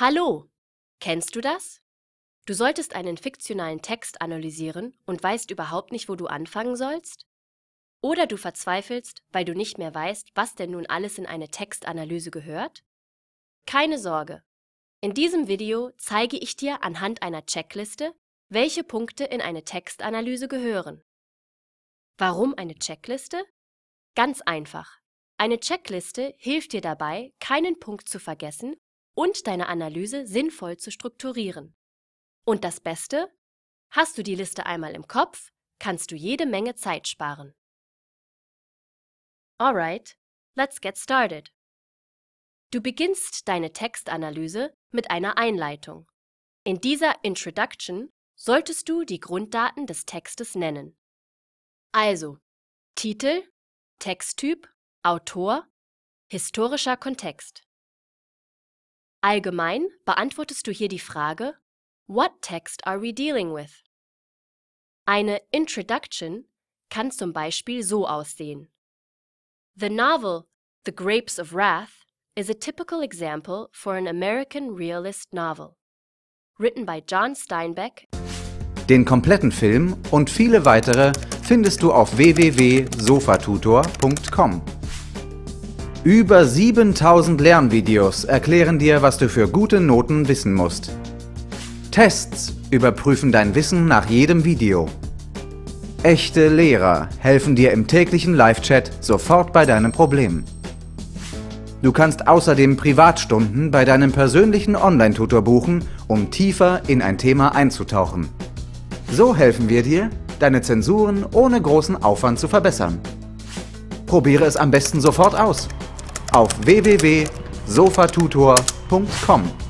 Hallo! Kennst du das? Du solltest einen fiktionalen Text analysieren und weißt überhaupt nicht, wo du anfangen sollst? Oder du verzweifelst, weil du nicht mehr weißt, was denn nun alles in eine Textanalyse gehört? Keine Sorge! In diesem Video zeige ich dir anhand einer Checkliste, welche Punkte in eine Textanalyse gehören. Warum eine Checkliste? Ganz einfach. Eine Checkliste hilft dir dabei, keinen Punkt zu vergessen und deine Analyse sinnvoll zu strukturieren. Und das Beste? Hast du die Liste einmal im Kopf, kannst du jede Menge Zeit sparen. Alright, let's get started. Du beginnst deine Textanalyse mit einer Einleitung. In dieser Introduction solltest du die Grunddaten des Textes nennen. Also Titel, Texttyp, Autor, historischer Kontext. Allgemein beantwortest du hier die Frage, what text are we dealing with? Eine Introduction kann zum Beispiel so aussehen. The novel The Grapes of Wrath is a typical example for an American realist novel, written by John Steinbeck. Den kompletten Film und viele weitere findest du auf www.sofatutor.com. Über 7000 Lernvideos erklären dir, was du für gute Noten wissen musst. Tests überprüfen dein Wissen nach jedem Video. Echte Lehrer helfen dir im täglichen Live-Chat sofort bei deinem Problem. Du kannst außerdem Privatstunden bei deinem persönlichen Online-Tutor buchen, um tiefer in ein Thema einzutauchen. So helfen wir dir, deine Zensuren ohne großen Aufwand zu verbessern. Probiere es am besten sofort aus. Auf www.sofatutor.com